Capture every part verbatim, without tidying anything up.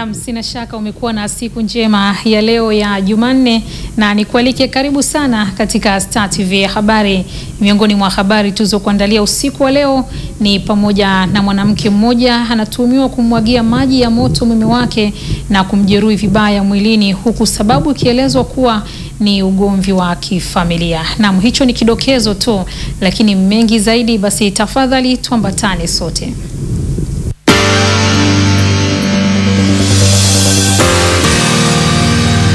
Naam, sina shaka umekuwa na siku njema ya leo ya Jumanne, na nikualike karibu sana katika Star T V habari. Miongoni mwa habari tulizokuandalia usiku wa leo ni pamoja na mwanamke mmoja anatuhumiwa kumwagia maji ya moto mume wake na kumjeruhi vibaya mwilini, huku sababu ikielezwa kuwa ni ugomvi wa kifamilia. Naam, hicho ni kidokezo tu, lakini mengi zaidi basi tafadhali tuambatane sote.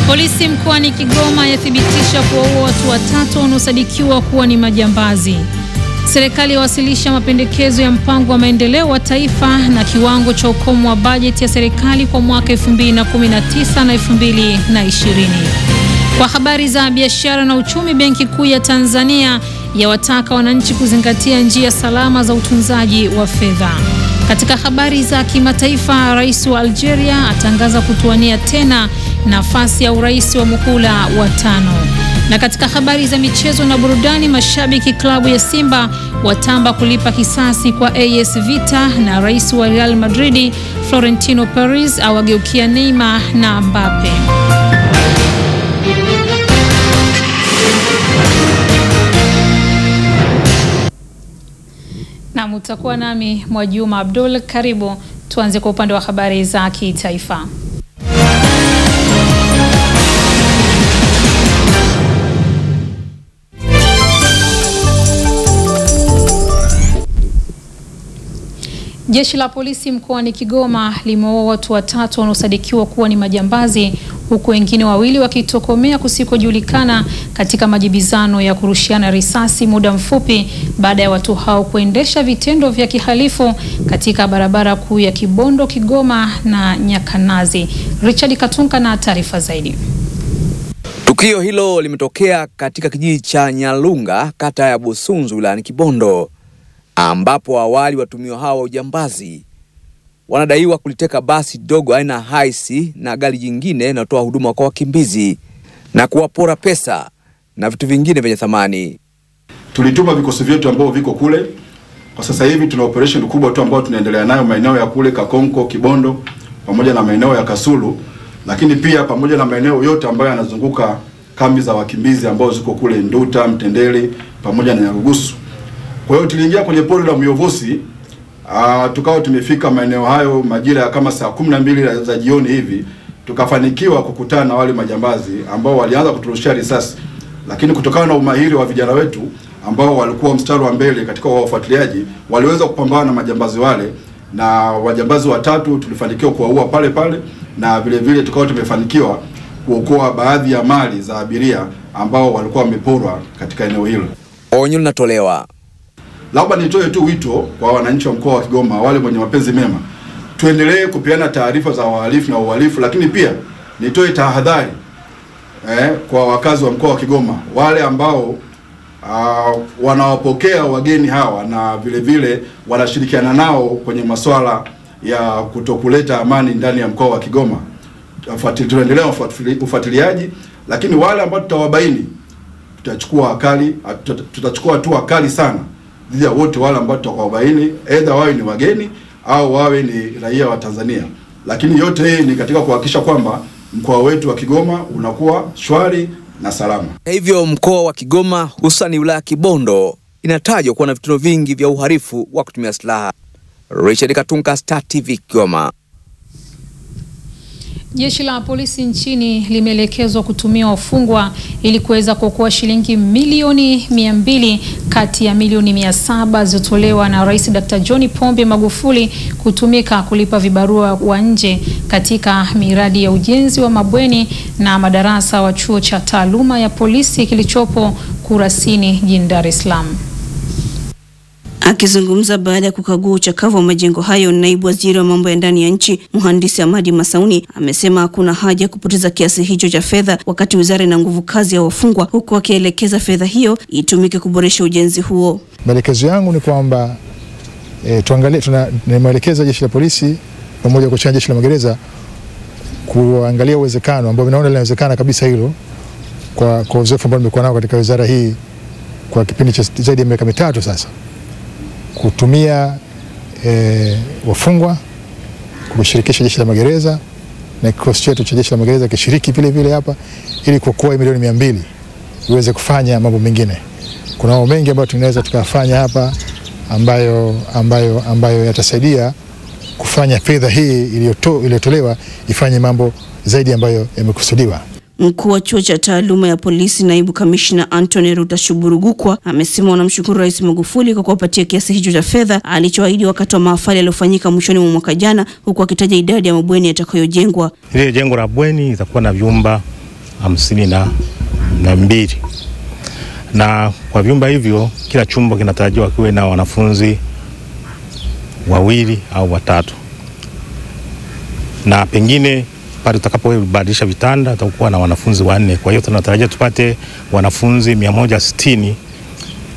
Polisi mkoani Kigoma yathibitisha kuwaua watu watatu wanaosadikiwa kuwa ni majambazi. Serikali yawasilisha mapendekezo ya mpango wa maendeleo wa taifa na kiwango cha ukomo wa bajeti ya serikali kwa mwaka elfu mbili na kumi na tisa na elfu mbili na ishirini. Kwa habari za biashara na uchumi, Benki Kuu ya Tanzania yawataka wananchi kuzingatia njia salama za utunzaji wa fedha. Katika habari za kimataifa, rais wa Algeria atangaza kutuania tena nafasi ya urais wa muhula wa tano. Na katika habari za michezo na burudani, mashabiki klabu ya Simba watamba kulipa kisasi kwa A S Vita, na rais wa Real Madrid Florentino Perez awageukia Neymar na Mbappe. Na mutakuwa nami Mwajuma Abdul. Karibu, tuanze kwa upande wa habari za kitaifa. Jeshi la polisi mkoani Kigoma limewaua watu watatu wanaosadikiwa kuwa ni majambazi, huku wengine wawili wakitokomea kusikojulikana katika majibizano ya kurushiana risasi muda mfupi baada ya watu hao kuendesha vitendo vya kihalifu katika barabara kuu ya Kibondo, Kigoma na Nyakanazi. Richard Katunga na taarifa zaidi. Tukio hilo limetokea katika kijiji cha Nyalunga, kata ya Busunzula, Kibondo, ambapo awali watumio hawa ujambazi wanadaiwa kuliteka basi dogo aina haisi na gari jingine linalotoa huduma kwa wakimbizi na kuwapora pesa na vitu vingine vya thamani. Tulituma vikosi vyetu ambao viko kule. Kwa sasa hivi tuna operation kubwa tu ambao tunaendelea nayo maeneo ya kule Kakonko, Kibondo pamoja na maeneo ya Kasulu, lakini pia pamoja na maeneo yote ambayo yanazunguka kambi za wakimbizi ambao ziko kule Nduta, Mtendeli pamoja na Nyarugusu. Kwa hiyo tuliingia kwenye pori la Muyovusi, uh, tukao tumefika maeneo hayo majira ya kama saa kumi na mbili za jioni hivi, tukafanikiwa kukutana na wale majambazi ambao walianza kuturushia risasi. Lakini kutokana na umahiri wa vijana wetu ambao walikuwa mstari wa mbele katika wafuatiliaji, waliweza kupambana na majambazi wale, na wajambazi watatu tulifanikiwa kuwaua pale pale, na vile vile tukao tumefanikiwa kuokoa baadhi ya mali za abiria ambao walikuwa wameporwa katika eneo hilo. Onyo linatolewa. Labda nitoe tu wito kwa wananchi wa mkoa wa Kigoma, wale wenye mapenzi mema, tuendelee kupeana taarifa za wahalifu na uhalifu, lakini pia nitoe tahadhari eh, kwa wakazi wa mkoa wa Kigoma, wale ambao uh, wanawapokea wageni hawa na vile vile wanashirikiana nao kwenye masuala ya kutokuleta amani ndani ya mkoa wa Kigoma. Tuendelee ufuatiliaji, lakini wale ambao tutawabaini tutachukua akali tutachukua tu akali sana dhidi ya wote wale ambao tutawabaini, aidha wawe ni wageni au wawe ni raia wa Tanzania. Lakini yote hii ni katika kuhakikisha kwamba mkoa wetu wa Kigoma unakuwa shwari na salama. Hivyo mkoa wa Kigoma hususan wilaya Kibondo inatajwa kuwa na vitendo vingi vya uhalifu wa kutumia silaha. Richard Katunga, Star T V, Kigoma. Jeshi la polisi nchini limeelekezwa kutumia wafungwa ili kuweza kuokoa shilingi milioni mia mbili kati ya milioni mia saba zilizotolewa na Rais Daktari John Pombe Magufuli kutumika kulipa vibarua wa nje katika miradi ya ujenzi wa mabweni na madarasa wa chuo cha taaluma ya polisi kilichopo Kurasini jijini Dar es Salaam. Akizungumza baada ya kukagua uchakavu wa majengo hayo, naibu waziri wa mambo ya ndani ya nchi Mhandisi Ahmadi Masauni amesema hakuna haja kupoteza kiasi hicho cha fedha wakati wizara na nguvu kazi ya wafungwa, huku akielekeza fedha hiyo itumike kuboresha ujenzi huo. Maelekezo yangu ni kwamba e, tuangalie tunamwelekeza jeshi la polisi pamoja kwa jeshi la magereza kuangalia uwezekano ambao naona linawezekana kabisa hilo kwa kwa uzoefu ambao nimekuwa nao katika wizara hii kwa kipindi cha zaidi ya miaka mitatu sasa, kutumia e, wafungwa kushirikisha jeshi la magereza na kikosi chetu cha jeshi la magereza kishiriki vile vile hapa ili kuokoa milioni mia mbili iweze kufanya mambo mengine. Kuna mambo mengi ambayo tunaweza tukafanya hapa ambayo ambayo ambayo yatasaidia kufanya fedha hii iliyotolewa ifanye mambo zaidi ambayo yamekusudiwa. Mkuu wa chuo cha taaluma ya polisi naibu kamishna Anthony Rutashuburugukwa amesema wanamshukuru Rais Magufuli kwa kuwapatia kiasi hicho cha fedha alichoahidi wakati wa mahafali yaliyofanyika mwishoni mwa mwaka jana, huku akitaja idadi ya mabweni yatakayojengwa. Ile jengo la bweni itakuwa na vyumba hamsini na mbili, na kwa vyumba hivyo kila chumba kinatarajiwa kiwe na wanafunzi wawili au watatu, na pengine pale tutakapobadilisha vitanda tutakuwa na wanafunzi wanne. Kwa hiyo tunatarajia tupate wanafunzi mia moja sitini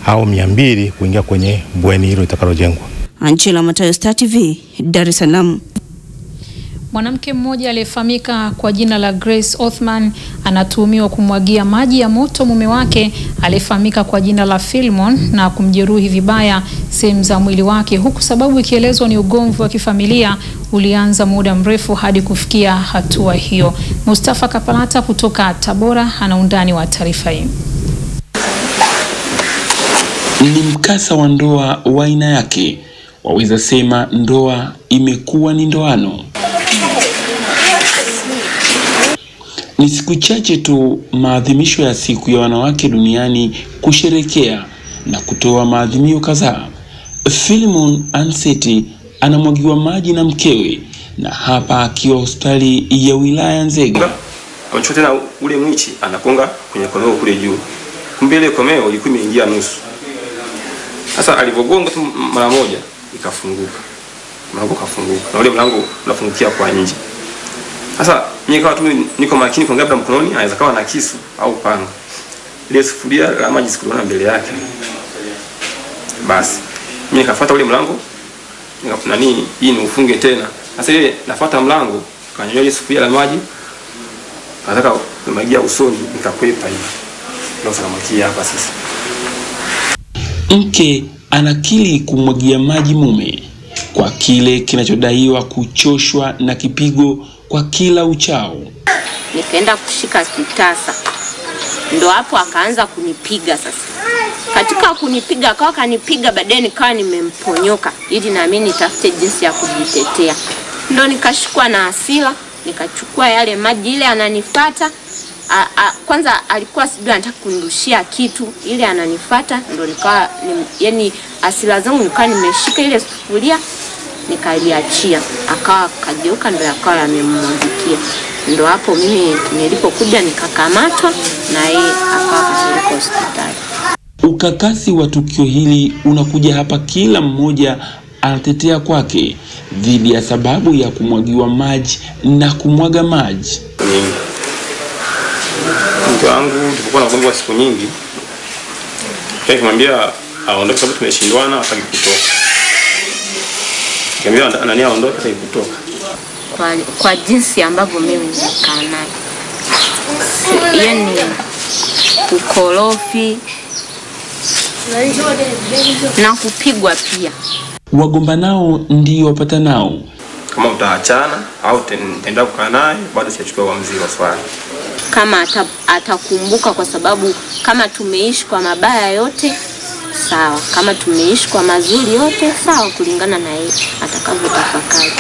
au mia mbili kuingia kwenye bweni hilo itakalojengwa. Angela Matayo, Star T V, Dar es Salaam. Mwanamke mmoja aliyefahamika kwa jina la Grace Othman anatuhumiwa kumwagia maji ya moto mume wake aliyefahamika kwa jina la Philmon na kumjeruhi vibaya sehemu za mwili wake, huku sababu ikielezwa ni ugomvi wa kifamilia ulianza muda mrefu hadi kufikia hatua hiyo. Mustafa Kapalata kutoka Tabora ana undani wa taarifa hii. Ni mkasa wa ndoa wa aina yake, waweza sema ndoa imekuwa ni ndoano. Ni siku chache tu maadhimisho ya siku ya wanawake duniani kusherekea na kutoa maadhimio kadhaa. Filimon Anseti anamwagiwa maji na mkewe, na hapa akiwa hospitali ya wilaya Nzega. Kwa chote na ule mwichi anakonga kwenye komeo kule juu. Kumbe ile komeo ilikuwa imeingia nusu. Sasa alipogonga tu mara moja ikafunguka. Mlango kafunguka. Na ule mlango unafungukia kwa nje. Sasa mimi kwa tu niko makini kwa ngabla mkononi anaweza kawa na kisu au panga. Ile sufuria la maji sikuona mbele yake. Basi mimi nikafuata ule mlango, nikafuna nini hii ni ufunge tena. Sasa ile nafuata mlango kanyonya ile sufuria la maji. Nataka kumwagia usoni nikakwepa hivi. Ndio samakia hapa sasa. Mke anakili kumwagia maji mume kwa kile kinachodaiwa kuchoshwa na kipigo kwa kila uchao. Nikaenda kushika kitasa, ndo hapo akaanza kunipiga sasa. Katika kunipiga akawa kanipiga, baadaye nikawa nimemponyoka ili na mimi nitafute jinsi ya kujitetea. Ndo nikashikwa na hasira, nikachukua yale maji. Ile ananifuata a, a, kwanza alikuwa sijui anataka kunirushia kitu, ile ananifuata ndo nikawa ni, yani hasira zangu nikawa nimeshika ile sufuria nikaliachia, akawa kageuka ndio akawa amemwandikia. Ndio hapo mimi nilipokuja nikakamatwa na yeye akawa hospitali. Ukakasi wa tukio hili unakuja hapa kila mmoja anatetea kwake dhidi ya sababu ya kumwagiwa maji na kumwaga maji. Mtu wangu tulipokuwa na ugomvi siku nyingi, nikamwambia aondoke sababu tumeshindwana, akajikutoa. Kambia nani aondoke sasa kutoka. Kwa kwa jinsi ambavyo mimi nimekaa naye. Yaani ukorofi na kupigwa pia. Wagombanao ndio wapata nao. Kama utaachana au tenda kukaa naye bado siachukua uamuzi wa swali. Kama atakumbuka, kwa sababu kama tumeishi kwa mabaya yote sawa, kama tumeishi kwa mazuri yote sawa, kulingana na yeye atakavyotafakari.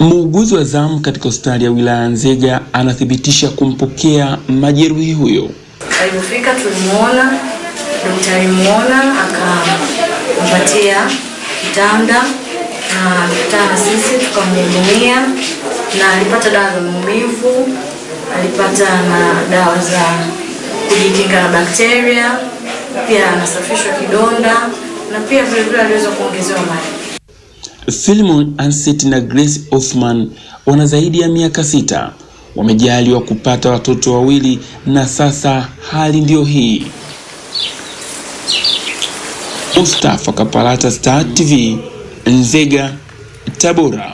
Muuguzi wa zamu katika hospitali ya wilaya Nzega anathibitisha kumpokea majeruhi huyo. Alipofika tulimuona, daktari muona akampatia kitanda na kitanda sisi tukamhudumia, na alipata dawa za maumivu, alipata na dawa za kujikinga na bakteria. Pia anasafishwa kidonda na pia vile vile aliweza kuongezewa maji. Philmon Anseti na Grace Hoffman wana zaidi ya miaka sita. Wamejaliwa kupata watoto wawili na sasa hali ndio hii. Mustafa Kapalata, Star T V, Nzega, Tabora.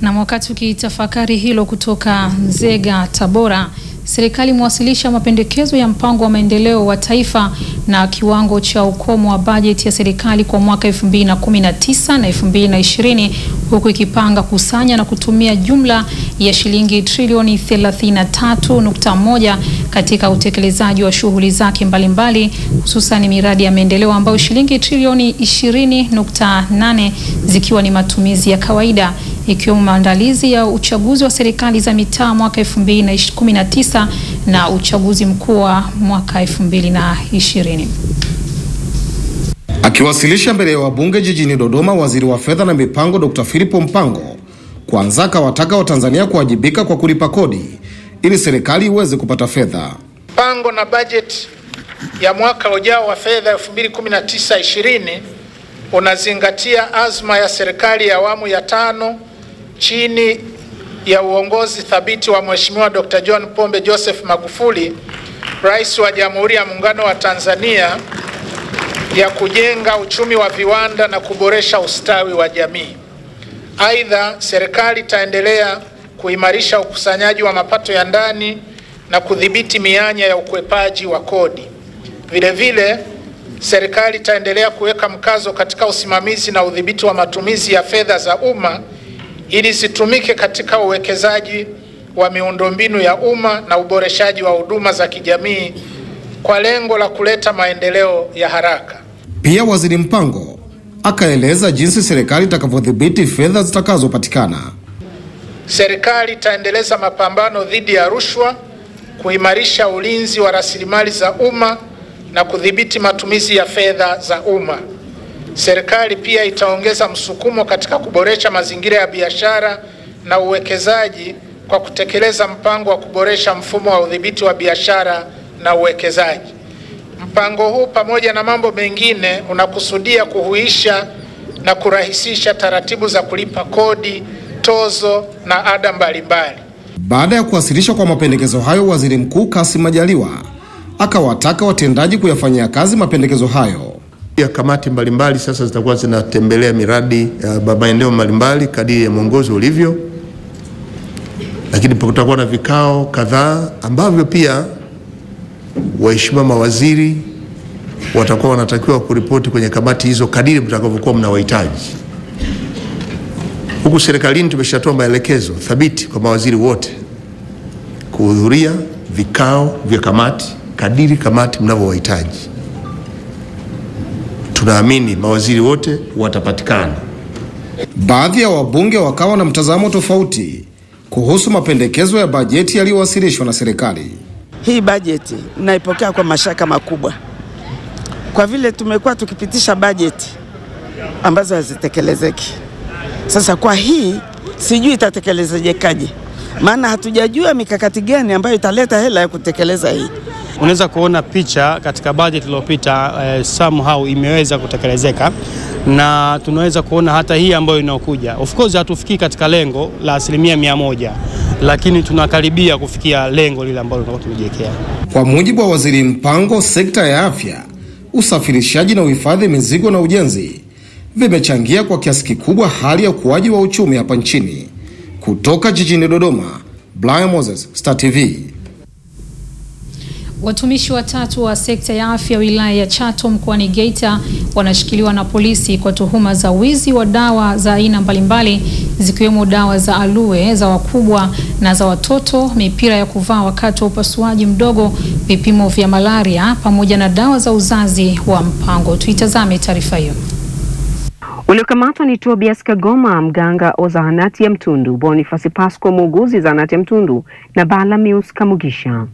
Na wakati ukitafakari hilo kutoka Nzega, Tabora, serikali mwasilisha mapendekezo ya mpango wa maendeleo wa taifa na kiwango cha ukomo wa bajeti ya serikali kwa mwaka elfu mbili na kumi na tisa na elfu mbili na ishirini, huku ikipanga kusanya na kutumia jumla ya shilingi trilioni thelathini na tatu nukta moja katika utekelezaji wa shughuli zake mbalimbali, hususan miradi ya maendeleo ambayo shilingi trilioni ishirini nukta nane zikiwa ni matumizi ya kawaida, ikiwemo maandalizi ya uchaguzi wa serikali za mitaa mwaka elfu mbili na kumi na tisa na uchaguzi mkuu wa mwaka elfu mbili na ishirini. Akiwasilisha mbele ya wabunge jijini Dodoma, waziri wa fedha na mipango Dr Philip Mpango kwanza kawataka Watanzania kuwajibika kwa kulipa kodi ili serikali iweze kupata fedha. Mpango na bajeti ya mwaka ujao wa fedha elfu mbili na kumi na tisa ishirini unazingatia azma ya serikali ya awamu ya tano chini ya uongozi thabiti wa Mheshimiwa Dr John Pombe Joseph Magufuli, Rais wa Jamhuri ya Muungano wa Tanzania, ya kujenga uchumi wa viwanda na kuboresha ustawi wa jamii. Aidha, serikali itaendelea kuimarisha ukusanyaji wa mapato ya ndani na kudhibiti mianya ya ukwepaji wa kodi. Vile vile, serikali itaendelea kuweka mkazo katika usimamizi na udhibiti wa matumizi ya fedha za umma ili zitumike katika uwekezaji wa miundombinu ya umma na uboreshaji wa huduma za kijamii kwa lengo la kuleta maendeleo ya haraka. Pia waziri Mpango akaeleza jinsi serikali itakavyodhibiti fedha zitakazopatikana. Serikali itaendeleza mapambano dhidi ya rushwa, kuimarisha ulinzi wa rasilimali za umma na kudhibiti matumizi ya fedha za umma. Serikali pia itaongeza msukumo katika kuboresha mazingira ya biashara na uwekezaji kwa kutekeleza mpango wa kuboresha mfumo wa udhibiti wa biashara na uwekezaji. Mpango huu pamoja na mambo mengine unakusudia kuhuisha na kurahisisha taratibu za kulipa kodi, tozo na ada mbalimbali. Baada ya kuwasilishwa kwa mapendekezo hayo, waziri mkuu Kassim Majaliwa akawataka watendaji kuyafanyia kazi mapendekezo hayo. Ya kamati mbalimbali sasa zitakuwa zinatembelea miradi ya maeneo mbalimbali kadiri ya mwongozo ulivyo. Lakini kutakuwa na vikao kadhaa ambavyo pia waheshimiwa mawaziri watakuwa wanatakiwa kuripoti kwenye kamati hizo kadiri mtakavyokuwa mnawahitaji. Huku serikalini tumeshatoa maelekezo thabiti kwa mawaziri wote kuhudhuria vikao vya kamati kadiri kamati mnavyowahitaji. Tunaamini mawaziri wote watapatikana. Baadhi ya wabunge wakawa na mtazamo tofauti kuhusu mapendekezo ya bajeti yaliyowasilishwa na serikali. Hii bajeti naipokea kwa mashaka makubwa, kwa vile tumekuwa tukipitisha bajeti ambazo hazitekelezeki. Sasa kwa hii sijui itatekelezejekaje, maana hatujajua mikakati gani ambayo italeta hela ya kutekeleza hii. Unaweza kuona picha katika bajeti iliyopita eh, somehow imeweza kutekelezeka, na tunaweza kuona hata hii ambayo inaokuja. Of course hatufikii katika lengo la asilimia mia moja, lakini tunakaribia kufikia lengo lile ambalo tunataka tujiwekea. Kwa mujibu wa waziri Mpango, sekta ya afya, usafirishaji na uhifadhi mizigo na ujenzi vimechangia kwa kiasi kikubwa hali ya ukuaji wa uchumi hapa nchini. Kutoka jijini Dodoma, Brian Moses, Star T V. Watumishi watatu wa sekta ya afya wilaya ya Chato mkoani Geita wanashikiliwa na polisi kwa tuhuma za wizi wa dawa za aina mbalimbali, zikiwemo dawa za alue za wakubwa na za watoto, mipira ya kuvaa wakati wa upasuaji mdogo, vipimo vya malaria pamoja na dawa za uzazi wa mpango. Tuitazame taarifa hiyo. Waliokamatwa ni Tobias Kagoma, mganga wa zahanati ya Mtundu, Boniface Pasco, muuguzi zahanati ya Mtundu, na Balamius Kamugisha.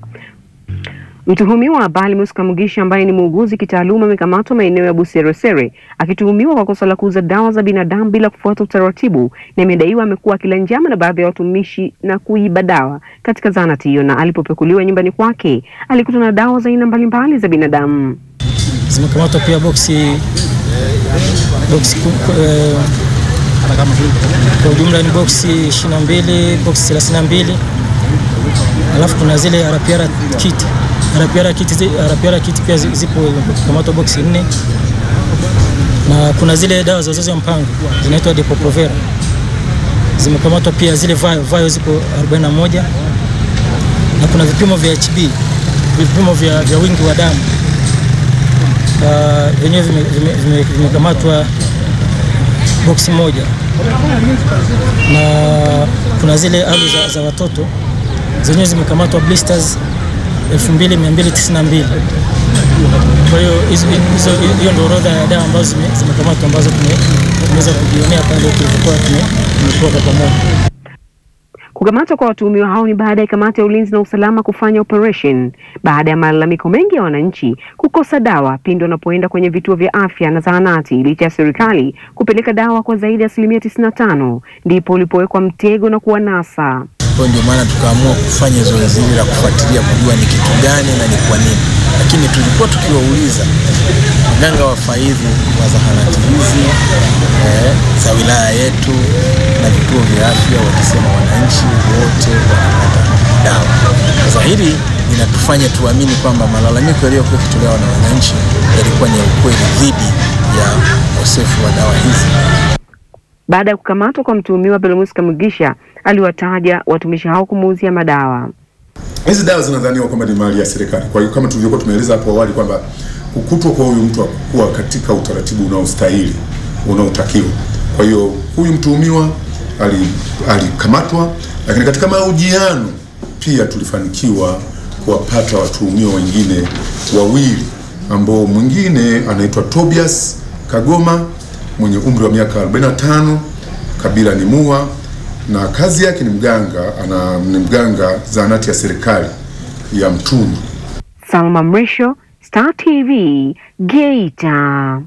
Mtuhumiwa Balamius Kamugisha, ambaye ni muuguzi kitaaluma, amekamatwa maeneo ya Buserosere akituhumiwa kwa kosa la kuuza dawa za binadamu bila kufuata utaratibu, na imedaiwa amekuwa akila njama na baadhi ya watumishi na kuiba dawa katika zahanati hiyo, na alipopekuliwa nyumbani kwake alikutana na dawa za aina mbalimbali za binadamu. Zimekamatwa pia boksi boksi eh, kwa jumla ni boksi ishirini na mbili, boksi thelathini na mbili. Alafu kuna zile arapiara kiti. Arapiara kiti, arapiara kiti pia zipo tomato box nne. Na kuna zile dawa za uzazi wa mpango zinaitwa Depo-Provera. Zimekamatwa pia zile vayo, vayo zipo arobaini na moja. Na kuna vipimo vya H B, vipimo vya vya wingi wa damu. Ah, yenyewe vimekamatwa box moja. na kuna zile hali za, za watoto zenyewe zimekamatwa blisters elfu mbili mia mbili tisini na mbili. Kwa hiyo hizo hiyo ndio orodha ya dawa ambazo zimekamatwa ambazo tunaweza kujionea pale tulikuwa tumekuwa pamoja. Kukamatwa kwa watuhumiwa hao ni baada ya kamati ya ulinzi na usalama kufanya operation baada ya malalamiko mengi ya wananchi kukosa dawa pindi wanapoenda kwenye vituo vya afya na zahanati licha ya serikali kupeleka dawa kwa zaidi ya asilimia tisini na tano, ndipo ulipowekwa mtego na kuwanasa. Kwa ndio maana tukaamua kufanya zoezi la kufuatilia kujua ni kitu gani na ni kwa nini. Lakini tulikuwa tukiwauliza mganga wa faidhi wa zahanati hizi eh, za wilaya yetu na vituo vya afya wakisema wananchi wote wanapata dawa. Sasa hili inatufanya tuamini kwamba malalamiko yaliyokuwa kutolewa na wananchi yalikuwa ni ukweli dhidi ya ukosefu wa dawa hizi. Baada ya kukamatwa kwa mtuhumiwa Belmus Kamugisha, aliwataja watumishi hao kumuuzia madawa. Hizi dawa zinadhaniwa kwamba ni mali ya serikali. Kwa hiyo kama tulivyokuwa tumeeleza hapo awali kwamba kukutwa kwa huyu mtu akuwa katika utaratibu unaostahili, unaotakiwa. Kwa hiyo huyu mtuhumiwa alikamatwa, ali lakini katika mahojiano pia tulifanikiwa kuwapata watuhumiwa wengine wawili ambao mwingine anaitwa Tobias Kagoma mwenye umri wa miaka arobaini na tano, kabila ni Mua na kazi yake ni mganga, ana ni mganga zahanati ya serikali ya Mtundu. Salma Mrisho, Star T V, Geita.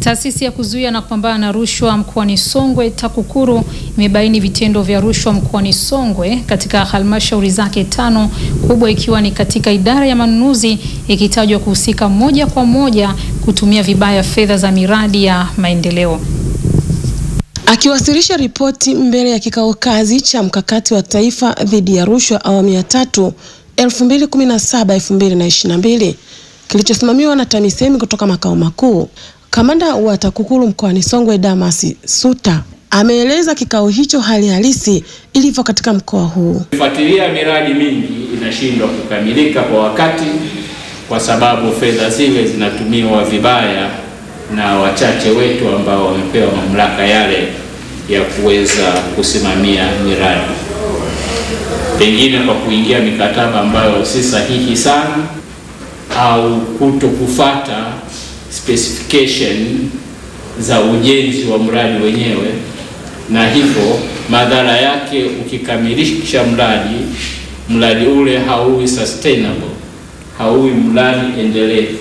Taasisi ya kuzuia na kupambana na rushwa mkoani Songwe TAKUKURU imebaini vitendo vya rushwa mkoani Songwe katika halmashauri zake tano, kubwa ikiwa ni katika idara ya manunuzi, ikitajwa kuhusika moja kwa moja kutumia vibaya fedha za miradi ya maendeleo. Akiwasilisha ripoti mbele ya kikao kazi cha mkakati wa taifa dhidi ya rushwa awamu ya tatu elfu mbili kumi na saba hadi elfu mbili ishirini na mbili kilichosimamiwa na TAMISEMI kutoka makao makuu, kamanda wa TAKUKURU mkoani Songwe Damasi Suta ameeleza kikao hicho hali halisi ilivyo katika mkoa huu. Kufuatilia miradi mingi inashindwa kukamilika kwa wakati kwa sababu fedha zile zinatumiwa vibaya na wachache wetu ambao wamepewa mamlaka yale ya kuweza kusimamia miradi, pengine kwa kuingia mikataba ambayo si sahihi sana au kutokufuata specification za ujenzi wa mradi wenyewe, na hivyo madhara yake ukikamilisha mradi mradi ule hauwi sustainable, hauwi mradi endelevu.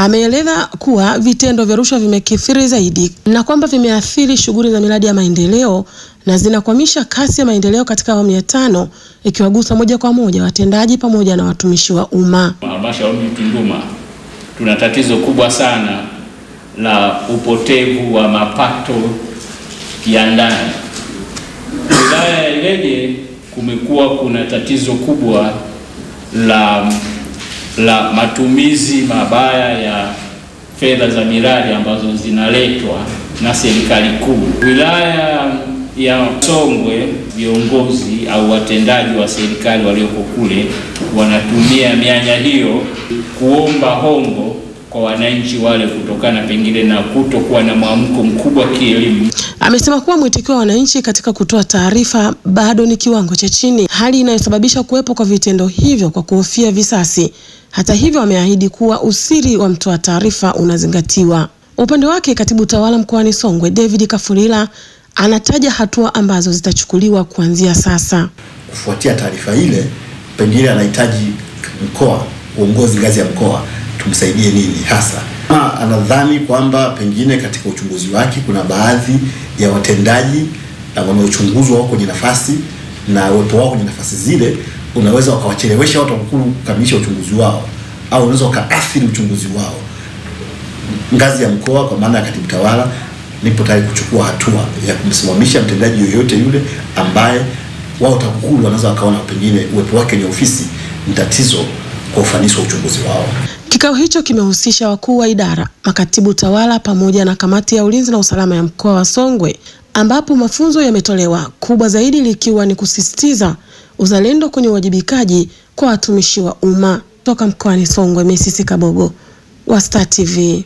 Ameeleza kuwa vitendo vya rushwa vimekithiri zaidi na kwamba vimeathiri shughuli za miradi ya maendeleo na zinakwamisha kasi ya maendeleo katika awamu ya tano, ikiwagusa moja kwa moja watendaji pamoja na watumishi wa umma. Halmashauri ya Kigoma tuna tatizo kubwa sana la upotevu wa mapato ya ndani. Wilaya ya Ileje kumekuwa kuna tatizo kubwa la la matumizi mabaya ya fedha za miradi ambazo zinaletwa na serikali kuu. Wilaya ya Songwe viongozi au watendaji wa serikali walioko kule wanatumia mianya hiyo kuomba hongo kwa wananchi wale kutokana pengine na kutokuwa na mwamko mkubwa kielimu. Amesema kuwa mwitikio wa wananchi katika kutoa taarifa bado ni kiwango cha chini, hali inayosababisha kuwepo kwa vitendo hivyo kwa kuhofia visasi. Hata hivyo ameahidi kuwa usiri wa mtoa taarifa unazingatiwa. Upande wake katibu tawala mkoani Songwe David Kafulila anataja hatua ambazo zitachukuliwa kuanzia sasa. Kufuatia taarifa ile, pengine anahitaji mkoa, uongozi ngazi ya mkoa tumsaidie nini hasa. Ma, anadhani kwamba pengine katika uchunguzi wake kuna baadhi ya watendaji wanaochunguzwa wako kwenye nafasi na uwepo wao kwenye nafasi zile unaweza wakawachelewesha watu wakuu kukamilisha uchunguzi wao au unaweza ukaathiri uchunguzi wao. Ngazi ya mkoa kwa maana ya katibu tawala nipo tayari kuchukua hatua ya kumsimamisha mtendaji yoyote yule ambaye wao TAKUKURU wanaweza wakaona pengine uwepo wake kwenye ofisi ni tatizo kwa ufanisi wa uchunguzi wao. Kikao hicho kimehusisha wakuu wa idara, makatibu tawala pamoja na kamati ya ulinzi na usalama ya mkoa wa Songwe, ambapo mafunzo yametolewa, kubwa zaidi likiwa ni kusisitiza uzalendo kwenye uwajibikaji kwa watumishi wa umma. Toka mkoani Songwe, Mesisi Kabogo wa Star T V.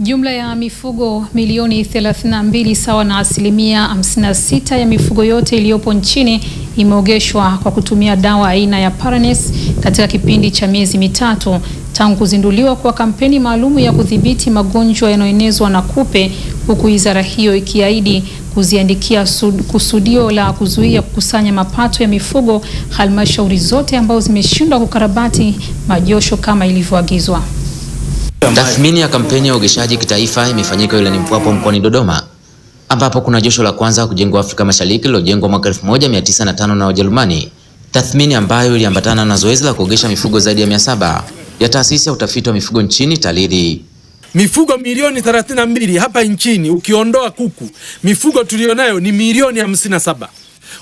Jumla ya mifugo milioni thelathini na mbili sawa na asilimia hamsini na sita ya mifugo yote iliyopo nchini imeogeshwa kwa kutumia dawa aina ya Paranes katika kipindi cha miezi mitatu tangu kuzinduliwa kwa kampeni maalumu ya kudhibiti magonjwa yanayoenezwa na kupe, huku wizara hiyo ikiahidi kuziandikia kusudio la kuzuia kukusanya mapato ya mifugo halmashauri zote ambazo zimeshindwa kukarabati majosho kama ilivyoagizwa. Tathmini ya kampeni ya uogeshaji kitaifa imefanyika wilayani Mpwapwa mkoani Dodoma, ambapo kuna josho la kwanza kujengwa Afrika Mashariki lililojengwa mwaka elfu moja mia tisa na tano na Wajerumani. Tathmini ambayo iliambatana na zoezi la kuogesha mifugo zaidi ya mia saba ya taasisi ya utafiti wa mifugo nchini TALIRI. Mifugo milioni thelathini na mbili hapa nchini, ukiondoa kuku, mifugo tulionayo ni milioni hamsini na saba.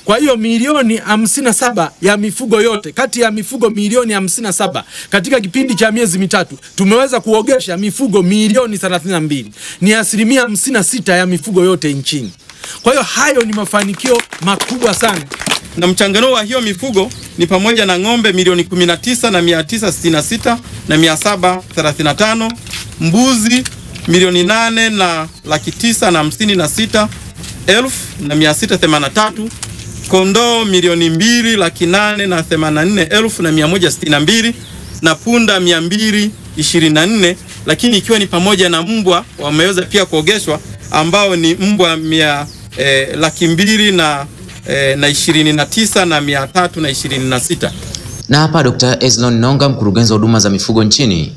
Kwa hiyo milioni hamsini na saba ya mifugo yote, kati ya mifugo milioni hamsini na saba katika kipindi cha miezi mitatu, tumeweza kuogesha mifugo milioni thelathini na mbili. Ni asilimia hamsini na sita ya mifugo yote nchini. Kwa hiyo hayo ni mafanikio makubwa sana. Na mchanganuo wa hiyo mifugo ni pamoja na ng'ombe milioni kumi na tisa na mia tisa sitini na sita na mia saba thelathini na tano, mbuzi milioni nane na laki tisa na hamsini na sita elfu na mia sita themanini na tatu, kondoo milioni mbili laki nane na themanini na nne elfu na mia moja sitini na mbili, na punda mia mbili ishirini na nne, lakini ikiwa ni pamoja na mbwa wameweza pia kuogeshwa ambao ni mbwa mia e, laki mbili na e, na ishirini na tisa na mia tatu na ishirini na sita. Na hapa Dr. Eslon Nonga, mkurugenzi wa huduma za mifugo nchini,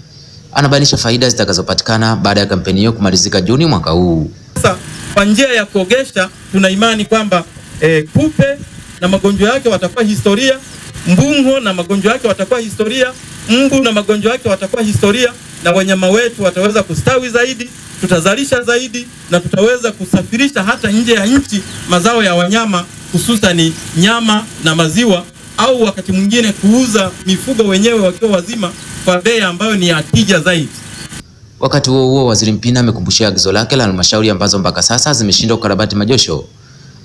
anabainisha faida zitakazopatikana baada ya kampeni hiyo kumalizika Juni mwaka huu. Sasa kwa njia ya kuogesha tuna imani kwamba e, kupe na magonjwa yake watakuwa historia, mbungo na magonjwa yake watakuwa historia, mbu na magonjwa yake watakuwa historia, na wanyama wetu wataweza kustawi zaidi, tutazalisha zaidi, na tutaweza kusafirisha hata nje ya nchi mazao ya wanyama hususan nyama na maziwa, au wakati mwingine kuuza mifugo wenyewe wakiwa wazima kwa bei ambayo ni ya tija zaidi. Wakati huo huo, Waziri Mpina amekumbushia agizo lake la halmashauri ambazo mpaka sasa zimeshindwa kukarabati majosho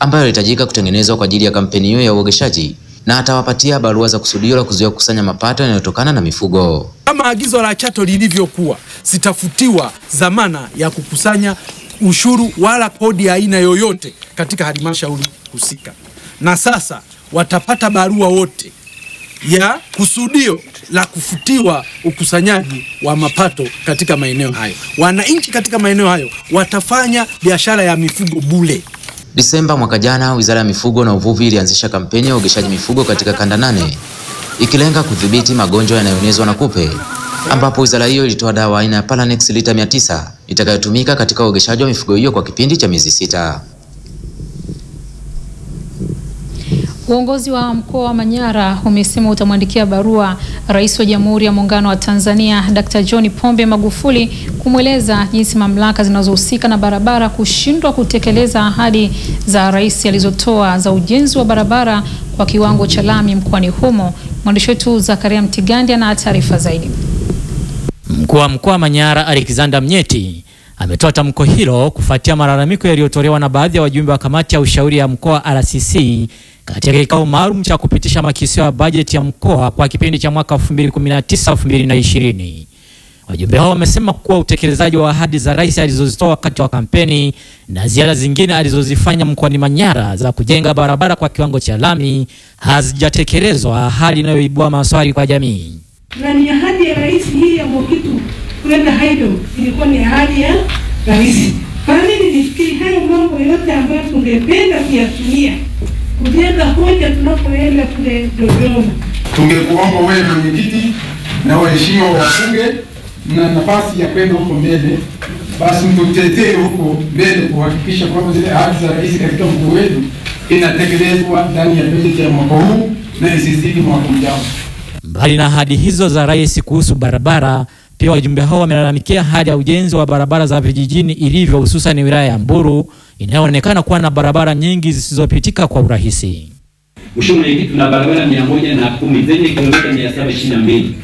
ambayo yalihitajika kutengenezwa kwa ajili ya kampeni hiyo ya uogeshaji, na atawapatia barua za kusudio la kuzuia kukusanya mapato yanayotokana na mifugo. Kama agizo la Chato lilivyokuwa, sitafutiwa dhamana ya kukusanya ushuru wala kodi aina yoyote katika halmashauri husika. Na sasa watapata barua wote ya kusudio la kufutiwa ukusanyaji wa mapato katika maeneo hayo. Wananchi katika maeneo hayo watafanya biashara ya mifugo bure. Disemba mwaka jana, Wizara ya Mifugo na Uvuvi ilianzisha kampeni ya uogeshaji mifugo katika kanda nane, ikilenga kudhibiti magonjwa yanayoenezwa na kupe, ambapo wizara hiyo ilitoa dawa aina ya Paranex lita mia tisa itakayotumika katika uogeshaji wa mifugo hiyo kwa kipindi cha miezi sita. Uongozi wa mkoa wa Manyara umesema utamwandikia barua Rais wa Jamhuri ya Muungano wa Tanzania Daktari John Pombe Magufuli kumweleza jinsi mamlaka zinazohusika na barabara kushindwa kutekeleza ahadi za Rais alizotoa za ujenzi wa barabara kwa kiwango cha lami mkoani humo. Mwandishi wetu Zakaria Mtigande ana taarifa zaidi. Mkuu wa mkoa wa Manyara Alexander Mnyeti ametoa tamko hilo kufuatia malalamiko yaliyotolewa na baadhi ya wajumbe wa kamati ya ushauri ya mkoa R C C katika kikao maalum cha kupitisha makisio ya bajeti ya mkoa kwa kipindi cha mwaka elfu mbili kumi na tisa elfu mbili ishirini. Wajumbe hao wamesema kuwa utekelezaji wa ahadi za Rais alizozitoa wakati wa kampeni na ziara zingine alizozifanya mkoani Manyara za kujenga barabara kwa kiwango cha lami hazijatekelezwa, hali inayoibua maswali kwa jamii. Na ni ahadi ya Rais hii ya Mwakitu kuleta haido ilikuwa ni ahadi ya Rais. Kwa nini nifikiri hayo mambo yote ambayo tungependa kuyatumia kujenga hoja tunapoenda kule Dodoma? Tungekuomba wewe mwenyekiti na waheshimiwa wafunge na nafasi ya kwenda huko mbele, basi mtutetee huko mbele kuhakikisha kwamba zile ahadi za Rais katika mkoa wetu inatekelezwa ndani ya bajeti ya mwaka huu na isizidi mwaka ujao. Mbali na ahadi hizo za Rais kuhusu barabara, pia wajumbe hao wamelalamikia hali ya ujenzi wa barabara za vijijini ilivyo, hususan wilaya ya Mburu inayoonekana kuwa na barabara nyingi zisizopitika kwa urahisi. Mheshimiwa Mwenyekiti, tuna barabara mia moja na kumi zenye kilomita mia saba ishirini na mbili.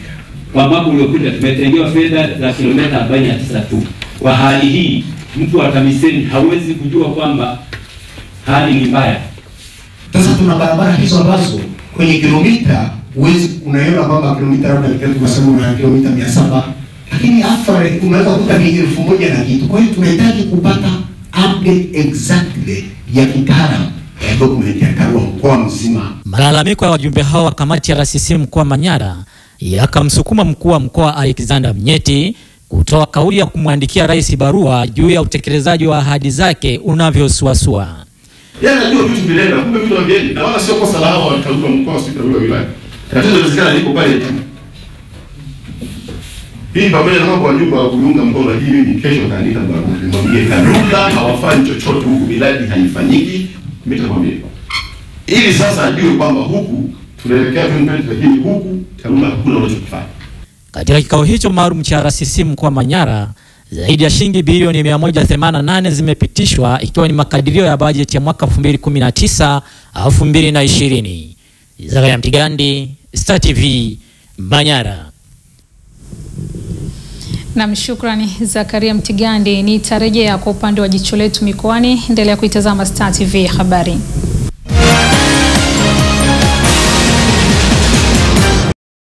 Kwa mwaka uliopita tumetengewa fedha za kilomita arobaini na tisa tu. Kwa hali hii mtu wa TAMISEMI hawezi kujua kwamba hali ni mbaya. Sasa tuna barabara hizo ambazo kwenye kilomita huwezi unaelewa kwamba kilomita arobaini na tatu kwa sababu na kilomita mia saba lakini after unaweza kukuta ni elfu moja na kitu. Kwa hiyo tunahitaji kupata update exactly ya kitara ya dokumenti ya Karua mkoa mzima. Malalamiko ya wajumbe hao wa kamati ya R C C mkoa Manyara yakamsukuma mkuu wa mkoa Alexander Mnyeti kutoa kauli ya kumwandikia rais barua juu ya utekelezaji wa ahadi zake unavyosuasua. Yana ndio vitu vilenda kumbe vitu wageni na wala sio kwa salama wa mkuu mkoa hospitali ya wilaya. Tatizo lizikana liko pale tu. Hii pamoja na mambo ya nyumba ya kuunga mkono hii mimi kesho taandika barua kumwambia Katunga hawafanyi chochote huku miradi haifanyiki nimetamwambia. Ili sasa ajue kwamba huku tunaelekea twenty twenty lakini huku Katunga hakuna unachofanya. Katika kikao hicho maalum cha R C C mkoa Manyara, zaidi ya shilingi bilioni mia moja themanini na nane zimepitishwa ikiwa ni makadirio ya bajeti ya mwaka elfu mbili kumi na tisa au elfu mbili ishirini. Zakaria Mtigande, Star T V, Manyara. Na shukrani Zakaria Mtigande. Nitarejea kwa upande wa jicho letu mikoani. Endelea kuitazama Star T V habari.